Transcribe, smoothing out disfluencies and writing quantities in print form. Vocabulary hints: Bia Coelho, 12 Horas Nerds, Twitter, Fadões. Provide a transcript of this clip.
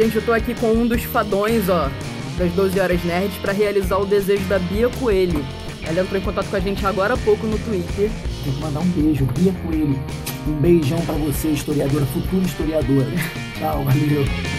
Gente, eu tô aqui com um dos fadões, ó, das 12 Horas Nerds, pra realizar o desejo da Bia Coelho. Ela entrou em contato com a gente agora há pouco no Twitter. Tem que mandar um beijo, Bia Coelho. Um beijão pra você, historiadora, futura historiadora. Tchau, valeu.